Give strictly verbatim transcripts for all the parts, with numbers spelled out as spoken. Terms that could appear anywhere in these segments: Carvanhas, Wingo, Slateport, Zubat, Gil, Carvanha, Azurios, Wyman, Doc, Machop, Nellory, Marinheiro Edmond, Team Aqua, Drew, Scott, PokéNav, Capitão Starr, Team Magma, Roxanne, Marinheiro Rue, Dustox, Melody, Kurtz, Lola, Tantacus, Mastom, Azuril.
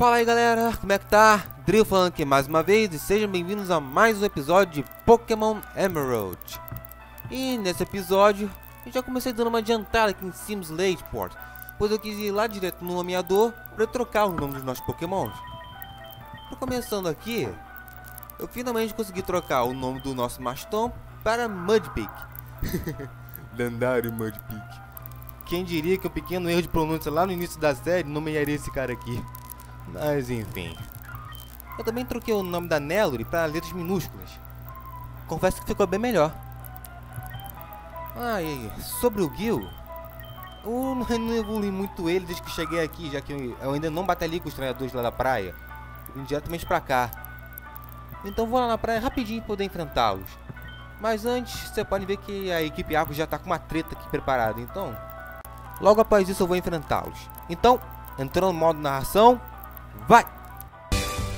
Fala aí galera, como é que tá? Drill falando aqui mais uma vez e sejam bem-vindos a mais um episódio de Pokémon Emerald. E nesse episódio, eu já comecei dando uma adiantada aqui em cima do Slateport, pois eu quis ir lá direto no nomeador para trocar os nomes dos nossos Pokémons. Então, começando aqui, eu finalmente consegui trocar o nome do nosso Mastom para Mudpick. Lendário Mudpick. Quem diria que um pequeno erro de pronúncia lá no início da série nomearia esse cara aqui. Mas enfim. Eu também troquei o nome da Nellory para letras minúsculas. Confesso que ficou bem melhor. Ah, e sobre o Gil, eu não evolui muito ele desde que cheguei aqui, já que eu ainda não batalhei com os treinadores lá da praia. Eu vim diretamente pra cá. Então vou lá na praia rapidinho poder enfrentá-los. Mas antes, você pode ver que a equipe Aqua já tá com uma treta aqui preparada, então logo após isso eu vou enfrentá-los. Então, entrando no modo narração, vai!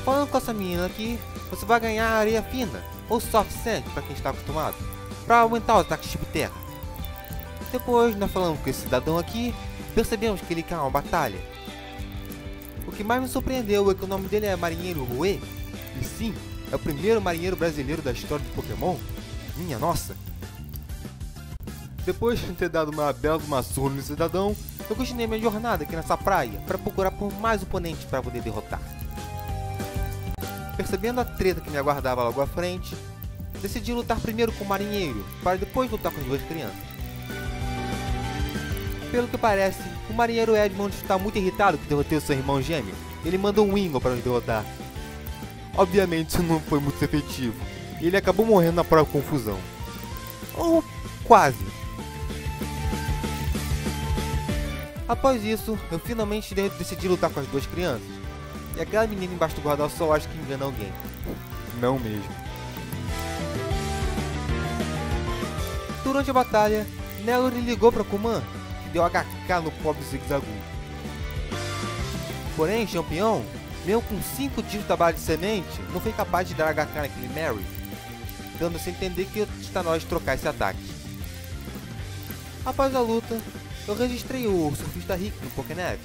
Falando com essa menina aqui, você vai ganhar areia fina, ou soft sand, para quem está acostumado, para aumentar os ataques tipo terra. Depois, nós falamos com esse cidadão aqui, percebemos que ele quer uma batalha. O que mais me surpreendeu é que o nome dele é Marinheiro Rue, e sim, é o primeiro marinheiro brasileiro da história de Pokémon. Minha nossa! Depois de ter dado uma bela uma surra no cidadão, eu continuei minha jornada aqui nessa praia para procurar por mais oponentes para poder derrotar. Percebendo a treta que me aguardava logo à frente, decidi lutar primeiro com o marinheiro, para depois lutar com as duas crianças. Pelo que parece, o marinheiro Edmond está muito irritado que derrotei o seu irmão gêmeo. Ele mandou um Wingo para nos derrotar. Obviamente isso não foi muito efetivo, e ele acabou morrendo na própria confusão. Ou quase. Após isso, eu finalmente decidi lutar com as duas crianças. E aquela menina embaixo do guarda-sol acho que engana alguém. Não mesmo. Durante a batalha, Nellory ligou pra Kuman, que deu agá cá no pobre Zigzagoon. Porém, campeão, mesmo com cinco tiros da barra de semente, não foi capaz de dar agá cá naquele Mary, dando-se a entender que está na hora de trocar esse ataque. Após a luta, eu registrei o surfista Rick no PokéNav,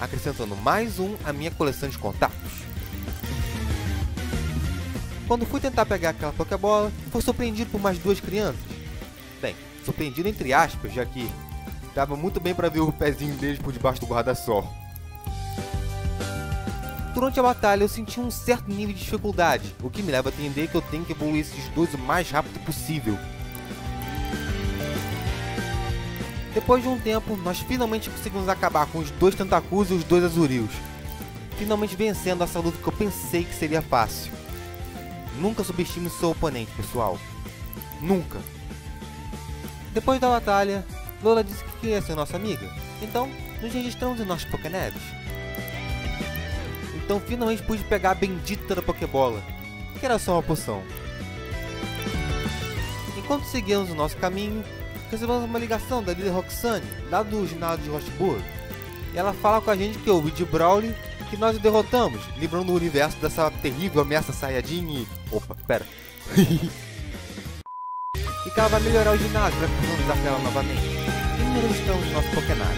acrescentando mais um à minha coleção de contatos. Quando fui tentar pegar aquela Pokébola, fui surpreendido por mais duas crianças. Bem, surpreendido entre aspas, já que dava muito bem para ver o pezinho deles por debaixo do guarda-sol. Durante a batalha eu senti um certo nível de dificuldade, o que me leva a entender que eu tenho que evoluir esses dois o mais rápido possível. Depois de um tempo, nós finalmente conseguimos acabar com os dois Tantacus e os dois Azurios, finalmente vencendo essa luta que eu pensei que seria fácil. Nunca subestime seu oponente, pessoal. Nunca. Depois da batalha, Lola disse que queria ser nossa amiga, então nos registramos em nossos PokéNavs. Então finalmente pude pegar a bendita da Pokébola, que era só uma poção. Enquanto seguíamos o nosso caminho, recebemos uma ligação da líder Roxanne, lá do ginásio de Rostburg, e ela fala com a gente que houve de Brawley, que nós o derrotamos, livrando o universo dessa terrível ameaça Saiyajin e... Opa, pera. E que ela vai melhorar o ginásio para finalizar ela novamente. E nós estamos no nosso PokéNav.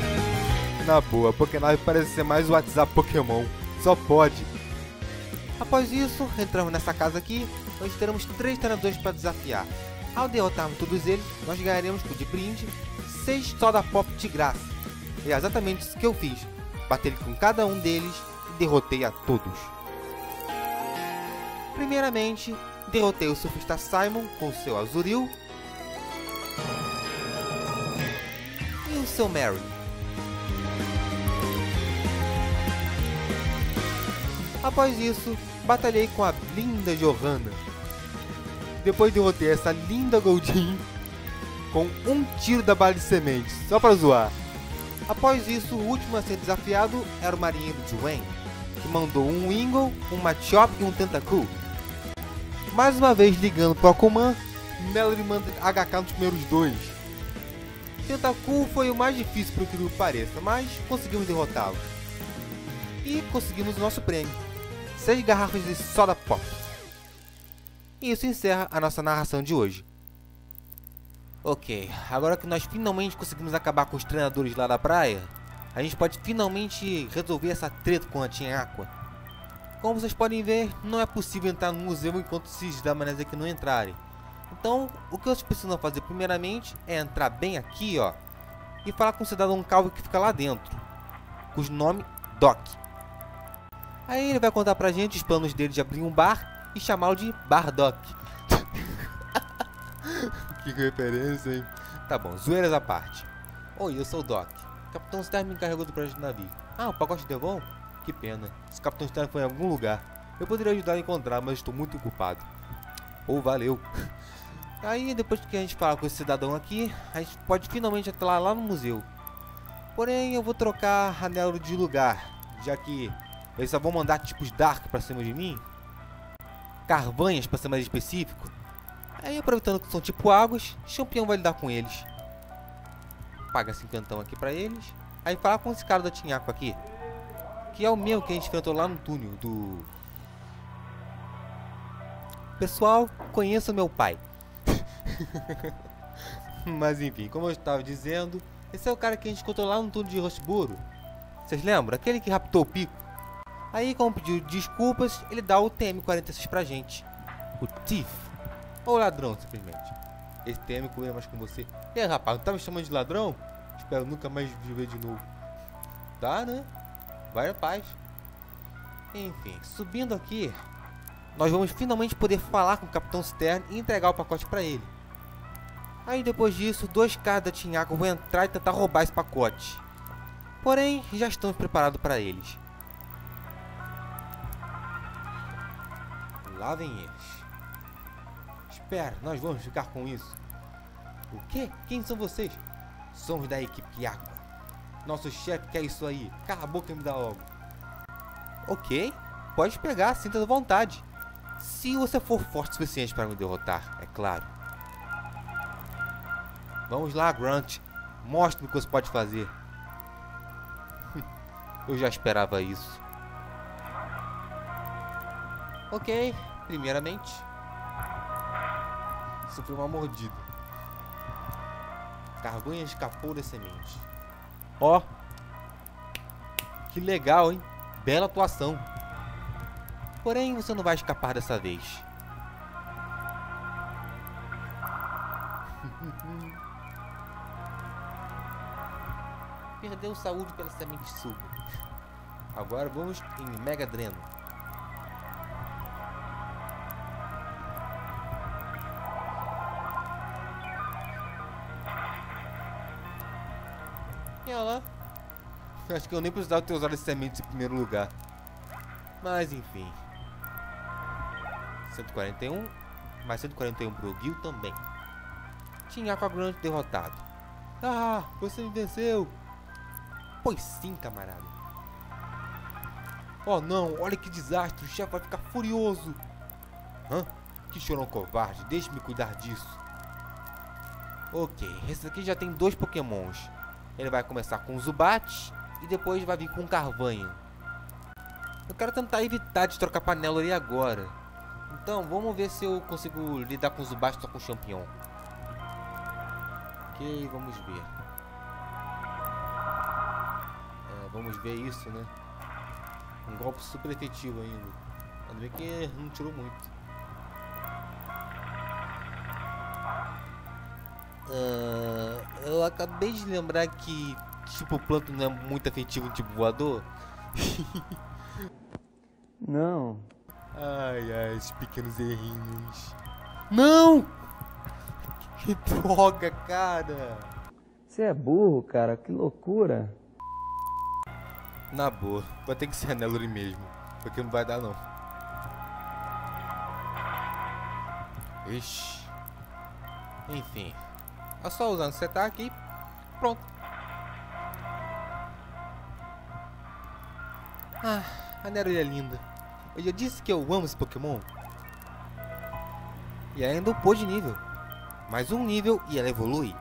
Na boa, PokéNav parece ser mais o WhatsApp Pokémon. Só pode. Após isso, entramos nessa casa aqui, onde teremos três treinadores para desafiar. Ao derrotarmos todos eles, nós ganharemos de brinde seis soda pop de graça. E é exatamente isso que eu fiz. Batei com cada um deles e derrotei a todos. Primeiramente, derrotei o surfista Simon com seu Azuril e o seu Mary. Após isso, batalhei com a linda Johanna. Depois derrotei essa linda Goldin com um tiro da bala de semente, só pra zoar. Após isso, o último a ser desafiado era o marinheiro Devon, que mandou um Wingo, um Machop e um Tentacool. Mais uma vez ligando pro Akuman, Melody manda agá cá nos primeiros dois. Tentacool foi o mais difícil pro que pareça, mas conseguimos derrotá-lo. E conseguimos o nosso prêmio, seis garrafas de soda pop. E isso encerra a nossa narração de hoje. Ok, agora que nós finalmente conseguimos acabar com os treinadores lá da praia, a gente pode finalmente resolver essa treta com a Team Aqua. Como vocês podem ver, não é possível entrar no museu enquanto esses da manésia aqui não entrarem. Então, o que vocês precisam fazer primeiramente é entrar bem aqui, ó, e falar com o cidadão calvo que fica lá dentro, cujo nome Doc. Aí ele vai contar pra gente os planos dele de abrir um bar e chamá-lo de Bar Doc. Que referência, hein? Tá bom, zoeiras à parte. Oi, eu sou o Doc. O Capitão Starr me encarregou do projeto do navio. Ah, o pacote de Devon? Que pena. Esse Capitão Starr foi em algum lugar. Eu poderia ajudar a encontrar, mas estou muito ocupado. Ou oh, valeu. Aí, depois que a gente falar com esse cidadão aqui, a gente pode finalmente entrar lá no museu. Porém, eu vou trocar a Nellory de lugar, já que eles só vão mandar tipos Dark pra cima de mim. Carvanhas, pra ser mais específico. Aí, aproveitando que são tipo águas, Champion vai lidar com eles. Paga cinquentão aqui pra eles. Aí, falar com esse cara da Tinhaco aqui, que é o meu que a gente enfrentou lá no túnel do... Pessoal, conheço meu pai. Mas enfim, como eu estava dizendo, esse é o cara que a gente encontrou lá no túnel de Rosburo. Vocês lembram? Aquele que raptou o Pico. Aí, como pediu desculpas, ele dá o T M quarenta e seis pra gente. O Thief. Ou ladrão, simplesmente. Esse T M que eu ia mais com você. E aí, rapaz, não tá me chamando de ladrão? Espero nunca mais viver de novo. Tá, né? Vai, rapaz. Enfim, subindo aqui, nós vamos finalmente poder falar com o Capitão Starr e entregar o pacote pra ele. Aí depois disso, dois caras da Tinhaco vão entrar e tentar roubar esse pacote. Porém, já estamos preparados para eles. Lá vem eles. Espera, nós vamos ficar com isso. O quê? Quem são vocês? Somos da equipe Aqua. Nosso chefe quer isso aí. Cala a boca e me dá logo. Ok, pode pegar, sinta à vontade. Se você for forte o suficiente para me derrotar, é claro. Vamos lá, Grunt. Mostre-me o que você pode fazer. Eu já esperava isso. Ok, primeiramente, sofreu uma mordida. Carvanha escapou da semente. Ó, oh, que legal, hein? Bela atuação. Porém, você não vai escapar dessa vez. Perdeu saúde pela semente suga. Agora vamos em Mega Dreno. E olha lá. Acho que eu nem precisava ter usado as sementes em primeiro lugar. Mas enfim. cento e quarenta e um. Mais cento e quarenta e um pro Gil também. Tinhaco Grande derrotado. Ah, você me venceu. Pois sim, camarada. Oh não, olha que desastre, o chefe vai ficar furioso. Hã? Que chorão covarde, deixe-me cuidar disso. Ok, esse aqui já tem dois pokémons. Ele vai começar com o Zubat e depois vai vir com o Carvanha. Eu quero tentar evitar de trocar pra Nellory agora. Então, vamos ver se eu consigo lidar com o Zubat só com o Champignon. Ok, vamos ver. Vamos ver isso, né? Um golpe super efetivo ainda. Ainda bem que não tirou muito. Uh, eu acabei de lembrar que tipo planta não é muito efetivo tipo voador. Não. Ai, ai, esses pequenos errinhos. Não! Que droga, cara! Você é burro, cara. Que loucura. Na boa, vai ter que ser a Nellory mesmo, porque não vai dar não. Ixi. Enfim, é só usar no setac e pronto. Ah, a Nellory é linda. Eu já disse que eu amo esse Pokémon. E ainda upou de nível. Mais um nível e ela evolui.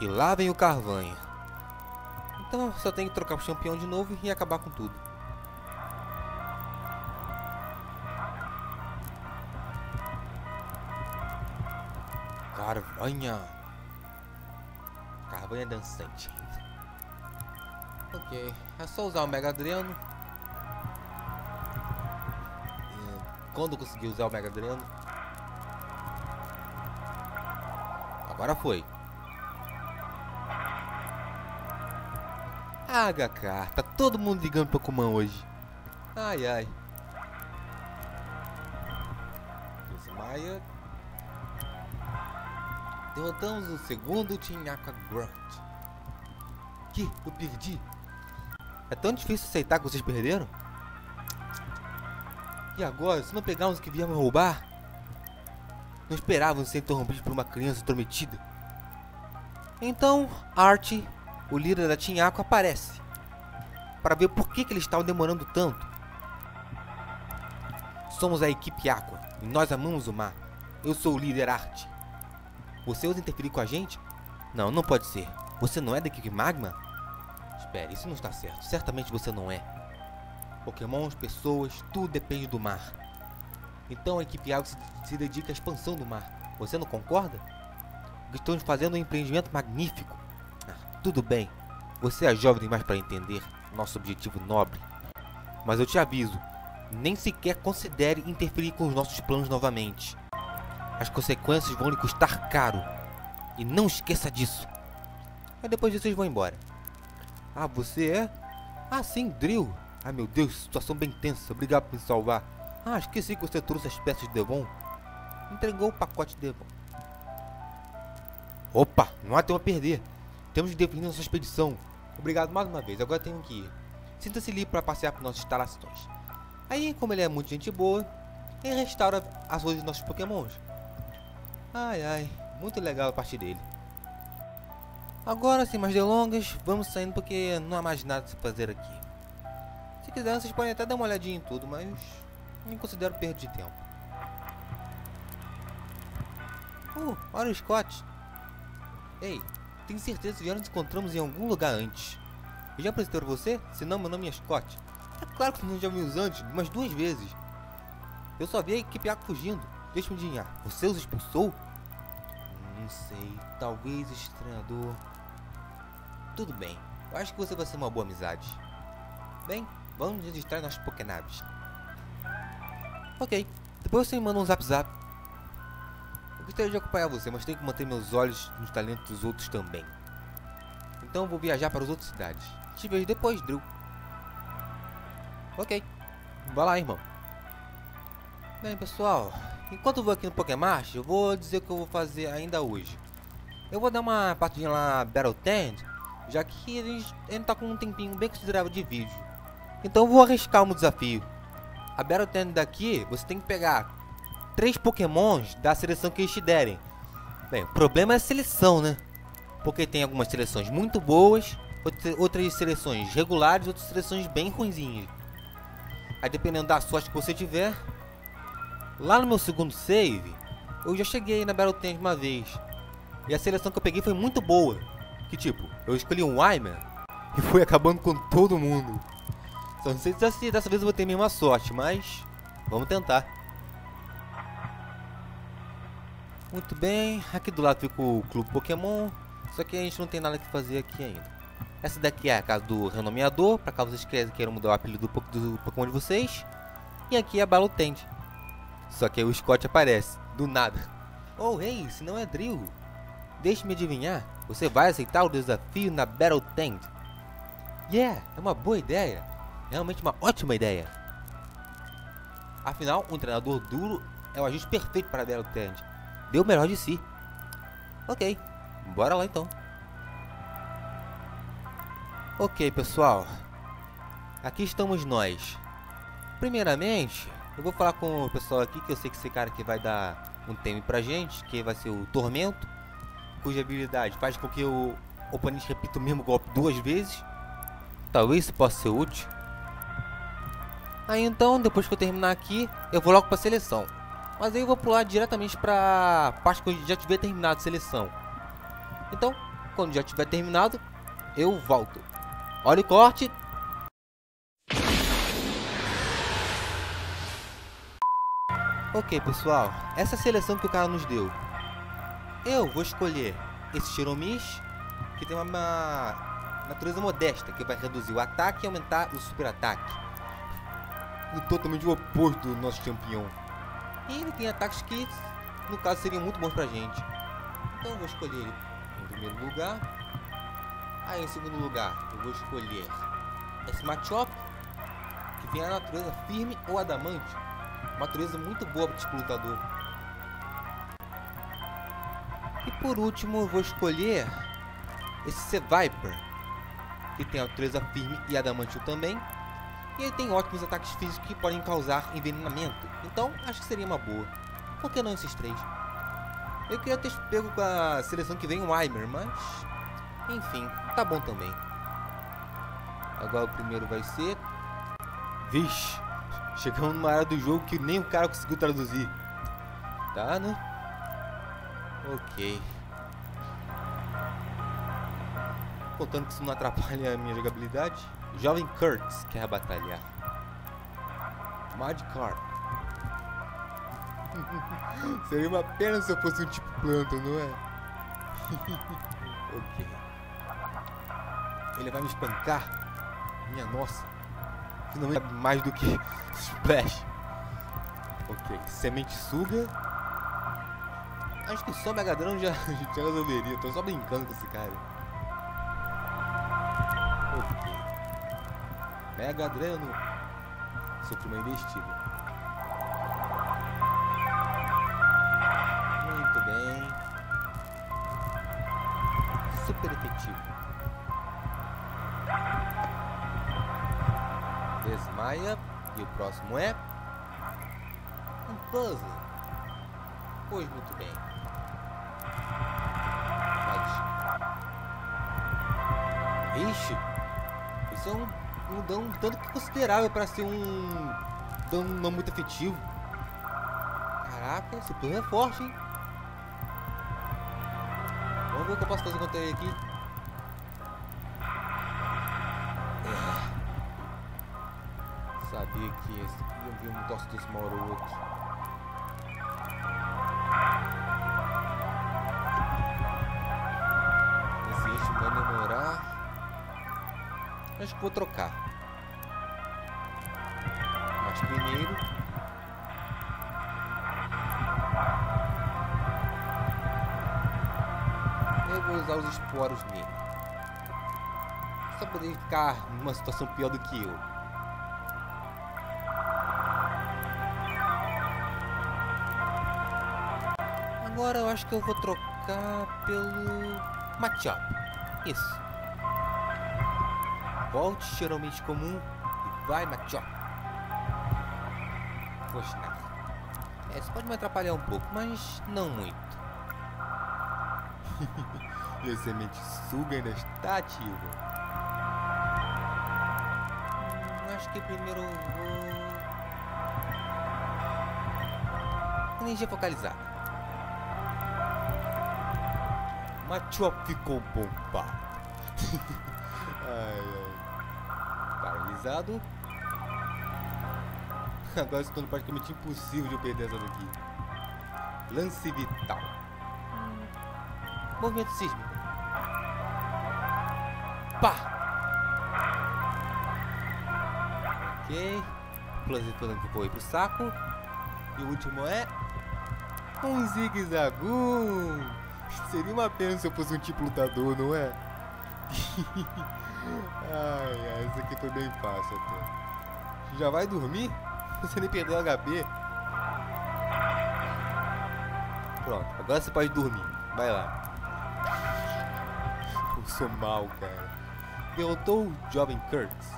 E lá vem o Carvanha. Então só tem que trocar o campeão de novo e acabar com tudo. Carvanha. Carvanha dançante. Ok, é só usar o Mega Dreno quando eu consegui usar o Mega Dreno. Agora foi. Ah, H K, tá todo mundo ligando pro Kuman hoje. Ai, ai. Desmaia. Derrotamos o segundo Tinhaco Grunt. Que? Eu perdi? É tão difícil aceitar que vocês perderam? E agora, se não pegarmos o que viemos roubar? Não esperávamos ser interrompidos por uma criança intrometida. Então, Archie, o líder da Tinhaco, aparece para ver por que, que eles estavam demorando tanto. Somos a equipe Aqua e nós amamos o mar. Eu sou o líder Archie. Você ousa interferir com a gente? Não, não pode ser. Você não é da equipe Magma? Espere, isso não está certo. Certamente você não é. Pokémons, pessoas, tudo depende do mar. Então a equipe Aqua se, se dedica à expansão do mar. Você não concorda? Estamos fazendo um empreendimento magnífico. Tudo bem, você é jovem demais para entender nosso objetivo nobre. Mas eu te aviso, nem sequer considere interferir com os nossos planos novamente. As consequências vão lhe custar caro. E não esqueça disso. Mas depois disso eles vão embora. Ah, você é? Ah, sim, Drill. Ai meu Deus, situação bem tensa, obrigado por me salvar. Ah, esqueci que você trouxe as peças de Devon. Entregou o pacote de Devon. Opa, não há tempo a perder. Temos de definir nossa expedição. Obrigado mais uma vez, agora tenho que ir. Sinta-se livre para passear por nossas instalações. Aí, como ele é muito gente boa, ele restaura as coisas dos nossos pokémons. Ai ai, muito legal a parte dele. Agora, sem mais delongas, vamos saindo porque não há mais nada a se fazer aqui. Se quiser, vocês podem até dar uma olhadinha em tudo, mas não considero perda de tempo. Uh, olha o Scott. Ei, tenho certeza que já nos encontramos em algum lugar antes. Eu já apresentei pra você? Se não, meu nome é Scott. É claro que não já vimos antes, umas duas vezes. Eu só vi a equipe Aqua fugindo. Deixa-me adivinhar, você os expulsou? Não sei, talvez esse treinador... Tudo bem, eu acho que você vai ser uma boa amizade. Bem, vamos registrar nossos PokéNaves. Ok, depois você me manda um zap zap. Eu gostaria de acompanhar você, mas tenho que manter meus olhos nos talentos dos outros também. Então vou viajar para as outras cidades. Te vejo depois, Drew. Ok. Vai lá, irmão. Bem, pessoal. Enquanto eu vou aqui no PokéMarch, eu vou dizer o que eu vou fazer ainda hoje. Eu vou dar uma partidinha lá na Battle Tent, já que a gente ainda tá com um tempinho bem considerável de vídeo. Então eu vou arriscar um desafio. A Battle Tent daqui, você tem que pegar três pokémons da seleção que eles te derem. Bem, o problema é a seleção, né? Porque tem algumas seleções muito boas, outras seleções regulares, outras seleções bem ruinzinhas. Aí dependendo da sorte que você tiver. Lá no meu segundo save, eu já cheguei na Battle Tent uma vez. E a seleção que eu peguei foi muito boa. Que tipo, eu escolhi um Wyman e fui acabando com todo mundo. Só não sei se dessa vez eu vou ter a mesma sorte, mas vamos tentar. Muito bem, aqui do lado fica o Clube Pokémon, só que a gente não tem nada que fazer aqui ainda. Essa daqui é a casa do Renomeador, para caso vocês queiram mudar o apelido do, do Pokémon de vocês. E aqui é a Battle Tent. Só que aí o Scott aparece, do nada. Oh, hey, se não é Drill. Deixe-me adivinhar, você vai aceitar o desafio na Battle Tent? Yeah, é uma boa ideia. Realmente uma ótima ideia. Afinal, um treinador duro é o ajuste perfeito para a Battle Tent. Deu o melhor de si. Ok, bora lá então. Ok, pessoal. Aqui estamos nós. Primeiramente, eu vou falar com o pessoal aqui, que eu sei que esse cara aqui vai dar um tema pra gente, que vai ser o Tormento, cuja habilidade faz com que o oponente repita o mesmo golpe duas vezes. Talvez isso possa ser útil. Aí então, depois que eu terminar aqui, eu vou logo pra seleção. Mas aí eu vou pular diretamente pra parte quando já tiver terminado a seleção. Então, quando já tiver terminado, eu volto. Olha o corte. Ok, pessoal. Essa é a seleção que o cara nos deu. Eu vou escolher esse Shiromish, que tem uma natureza modesta, que vai reduzir o ataque e aumentar o super ataque. O totalmente oposto do nosso campeão. E ele tem ataques que, no caso, seriam muito bons pra gente. Então eu vou escolher ele em primeiro lugar. Aí em segundo lugar eu vou escolher esse Machop, que tem a natureza firme ou adamante. Uma natureza muito boa para o lutador. E por último eu vou escolher esse Seviper, que tem a natureza firme e adamante também. E ele tem ótimos ataques físicos que podem causar envenenamento. Então acho que seria uma boa. Por que não esses três? Eu queria ter pego com a seleção que vem o Aimer, mas... enfim, tá bom também. Agora o primeiro vai ser... Vixe, chegamos numa área do jogo que nem o cara conseguiu traduzir. Tá, né? Ok. Contando que isso não atrapalha a minha jogabilidade. Jovem Kurtz quer batalhar. Mudpick. Seria uma pena se eu fosse um tipo planta, não é? Ok. Ele vai me espancar. Minha nossa. Finalmente mais do que Splash. Ok. Semente suga. Acho que só Megadrão já, já resolveria. Tô só brincando com esse cara. Ok. Mega Dreno. Sofri uma investida. Muito bem. Super efetivo. Desmaia. E o próximo é... um puzzle. Pois muito bem. Mas... ixi. Isso é um... um dano tanto que considerável para ser um dano não muito efetivo. Caraca, esse plano é forte, hein? Vamos ver o que eu posso fazer contra ele aqui. É. Sabia que esse... eu vi um tosse desse uma hora ou outro. Esse eixo vai demorar. Acho que vou trocar. Mas primeiro... eu vou usar os esporos nele. Só para ele ficar numa situação pior do que eu. Agora eu acho que eu vou trocar pelo... Machop. Isso. Volte, geralmente comum, e vai, Machop. Poxa, nada. É, isso pode me atrapalhar um pouco, mas não muito. E a semente suga ainda está ativa. Hum, acho que primeiro eu vou... energia focalizada. Machop ficou bombado. Ai, ai. Paralisado. Agora estou praticamente impossível de eu perder essa daqui. Lance vital. Hum. Movimento sísmico. Pá! Ok. Planetou que foi pro saco. E o último é... um Zigzagoon. Seria uma pena se eu fosse um tipo lutador, não é? Ai, ai, esse aqui foi bem fácil até. Já vai dormir? Você nem perdeu o H P. Pronto, agora você pode dormir. Vai lá. Eu sou mal, cara. Derrotou o Jovem Kurtz.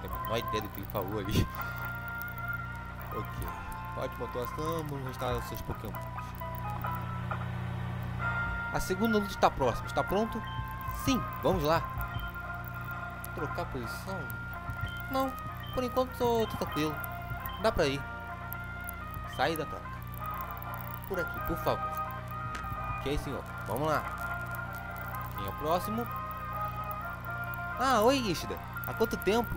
Tem a menor ideia do que ele falou ali. Ok. Ótima atuação, vamos restaurar os seus Pokémon. A segunda luta está próxima. Está pronto? Sim, vamos lá. Trocar posição? Não, por enquanto tô, tô tranquilo. Dá pra ir. Sair da troca. Por aqui, por favor. Ok, senhor. Vamos lá. Quem é o próximo? Ah, oi, Ishida. Há quanto tempo?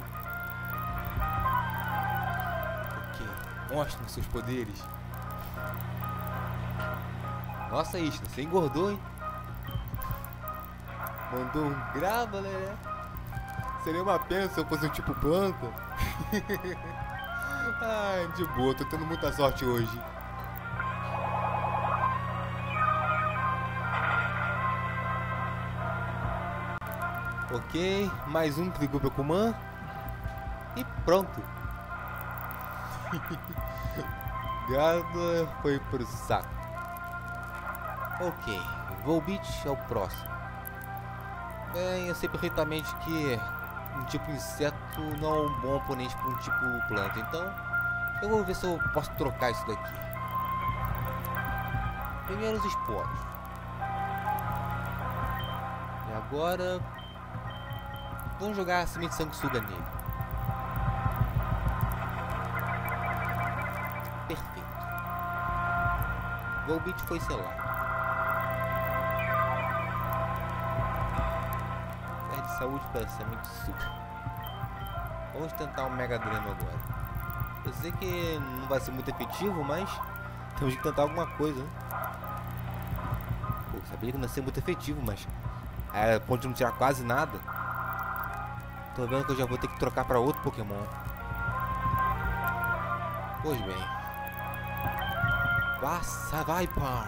Ok, mostre-me seus poderes. Nossa, Ishida, você engordou, hein? Mandou um grava, né? Seria uma pena se eu fosse um tipo planta. Ai, de boa, tô tendo muita sorte hoje. Ok, mais um trigo pro Kuman. E pronto. Gada foi pro saco. Ok, Volbeat é o próximo. Bem, eu sei perfeitamente que um tipo inseto não é um bom oponente para um tipo planta, então eu vou ver se eu posso trocar isso daqui. Primeiro os esporos. E agora vamos jogar a semente de sanguessuga nele. Perfeito. Volbeat foi selado. Saúde para semente de suco. Vamos tentar um mega dreno agora. Eu sei que não vai ser muito efetivo, mas temos que tentar alguma coisa, né? Pô, sabia que não ia ser muito efetivo, mas a ponte não tira quase nada. Tô vendo que eu já vou ter que trocar para outro Pokémon. Pois bem. Passa, vai, par.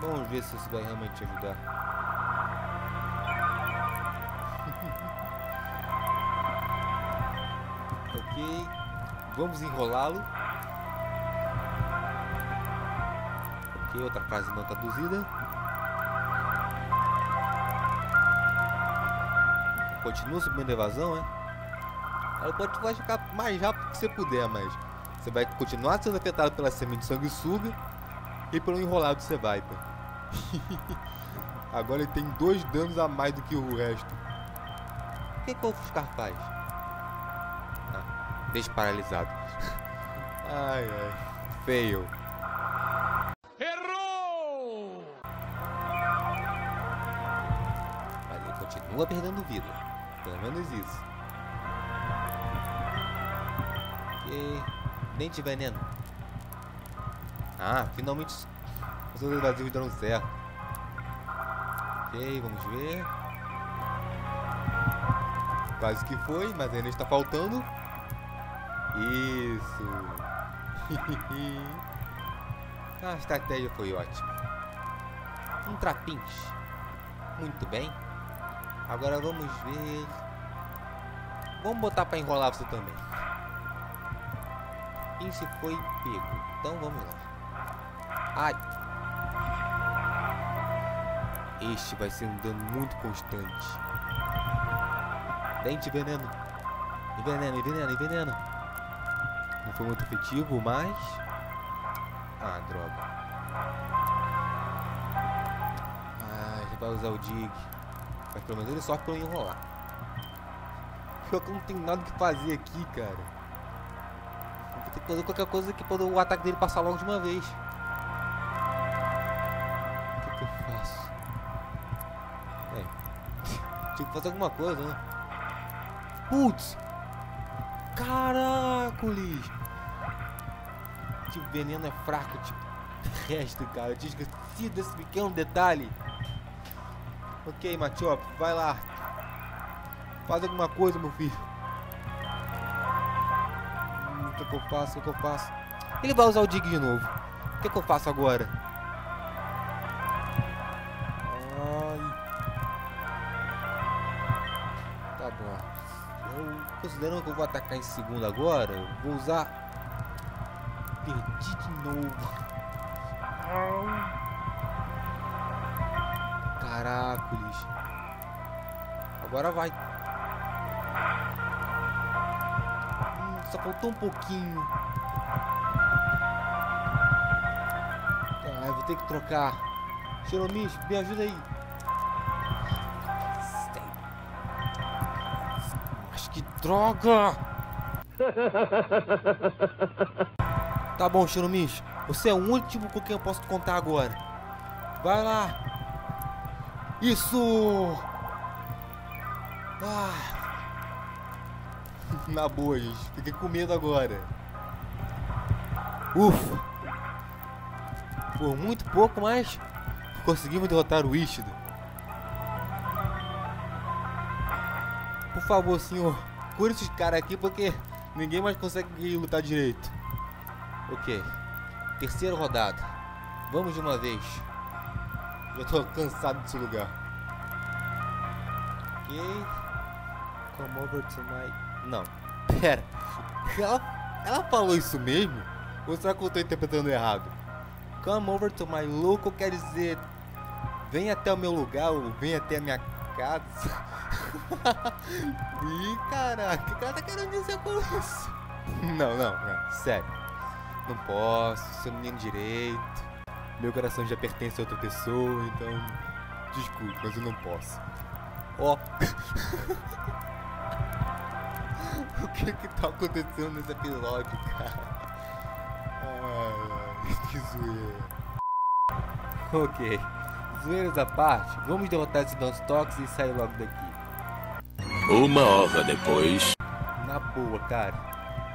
Vamos ver se isso vai realmente ajudar. Ok, vamos enrolá-lo. Ok, outra frase não traduzida. Continua subindo a evasão, é? Ela pode ficar mais rápido que você puder, mas você vai continuar sendo afetado pela semente de sanguessuga e pelo enrolado você vai, pô. Agora ele tem dois danos a mais do que o resto. O que, que o ofuscar faz? Ah, desparalisado. Ai, ai. Fail. Errou! Mas ele continua perdendo vida. Pelo menos isso. Ok. Nem de veneno. Ah, finalmente os outros vazios deram certo. Ok, vamos ver. Quase que foi, mas ainda está faltando. Isso. A estratégia foi ótima. Um trapinch. Muito bem. Agora vamos ver. Vamos botar para enrolar você também. Isso foi pego. Então vamos lá. Ai. Este vai ser um dano muito constante. Dente veneno. E veneno, e veneno, e veneno. Não foi muito efetivo, mas... Ah, droga. Ah, ele vai usar o dig. Mas pelo menos ele sofre pra eu enrolar. Eu não tenho nada o que fazer aqui, cara. Vou ter que fazer qualquer coisa aqui pra o ataque dele passar logo de uma vez. Tinha que fazer alguma coisa, né? Putz! Caracoles! Tipo, veneno é fraco, tipo, resto, cara. Eu tinha esquecido desse pequeno detalhe. Ok, Machop, vai lá. Faz alguma coisa, meu filho. Hum, o que, que eu faço? O que, que eu faço? Ele vai usar o dig de novo. O que, que eu faço agora? Considerando que eu vou atacar em segundo agora, eu vou usar. Perdi de novo. Caracoles. Agora vai. Hum, só faltou um pouquinho. Ah, eu vou ter que trocar. Xeromis, me ajuda aí. Droga! Tá bom, Xeromis. Você é o último com quem eu posso contar agora. Vai lá! Isso! Ah. Na boa, gente. Fiquei com medo agora. Ufa! Por muito pouco, mas Conseguimos derrotar o Ishida. Por favor, senhor, cura esses caras aqui porque ninguém mais consegue lutar direito. Ok. Terceira rodada. Vamos de uma vez. Já tô cansado desse lugar. Ok. Come over to my... Não. Pera. Ela, ela falou isso mesmo? Ou será que eu tô interpretando errado? Come over to my local quer dizer... Vem até o meu lugar ou vem até a minha casa. Ih, caraca. O cara tá querendo dizer com isso. Não, não, não. Sério. Não posso. Sou menino direito. Meu coração já pertence a outra pessoa, então... Desculpe, mas eu não posso. Ó. Oh. O que que tá acontecendo nesse episódio, cara? Que zoeira. Ok. Zoeiras à parte, vamos derrotar esse Dance Tox e sair logo daqui. Uma hora depois. Na boa, cara.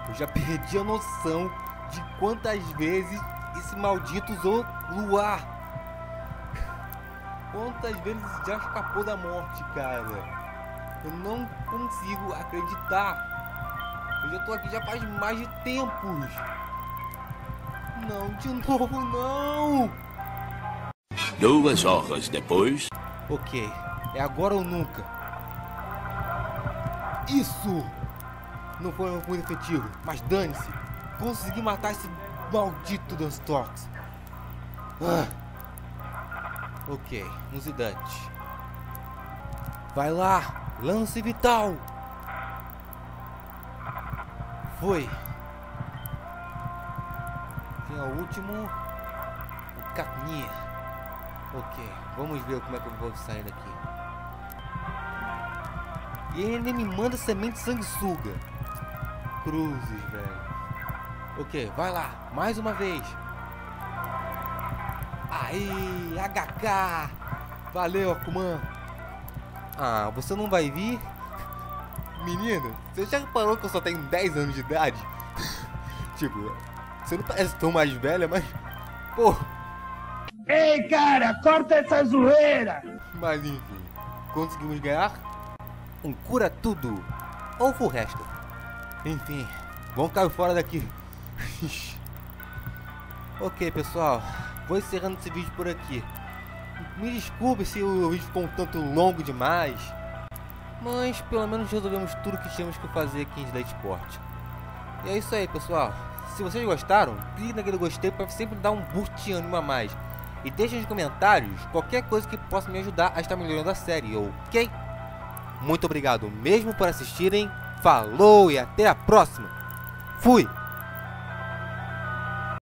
Eu já perdi a noção de quantas vezes esse maldito usou luar. Quantas vezes já escapou da morte, cara. Eu não consigo acreditar. Eu já tô aqui já faz mais de tempos. Não, de novo não! Duas horas depois. Ok, é agora ou nunca. Isso! Não foi muito efetivo, mas dane-se! Consegui matar esse maldito Dustox! Ah. Ok, nos idante. Vai lá! Lance vital! Foi! O último, o Capnia. Ok, vamos ver como é que eu vou sair daqui. E ele ainda me manda semente sanguessuga. Cruzes, velho. Ok, vai lá, mais uma vez. Aí, agá cá. Valeu, Kuman. Ah, você não vai vir? Menino, você já reparou que eu só tenho dez anos de idade? Tipo... Você não parece tão mais velha, mas... Pô! Ei, cara! Corta essa zoeira! Mas enfim, conseguimos ganhar um cura tudo! Ou o resto! Enfim, vamos cair fora daqui! Ok, pessoal, vou encerrando esse vídeo por aqui. Me desculpe se o vídeo ficou um tanto longo demais, mas pelo menos resolvemos tudo que tínhamos que fazer aqui em Slateport. E é isso aí, pessoal! Se vocês gostaram, clique naquele gostei para sempre dar um boost de ânimo a mais. E deixem nos comentários qualquer coisa que possa me ajudar a estar melhorando a série, ok? Muito obrigado mesmo por assistirem, falou e até a próxima. Fui!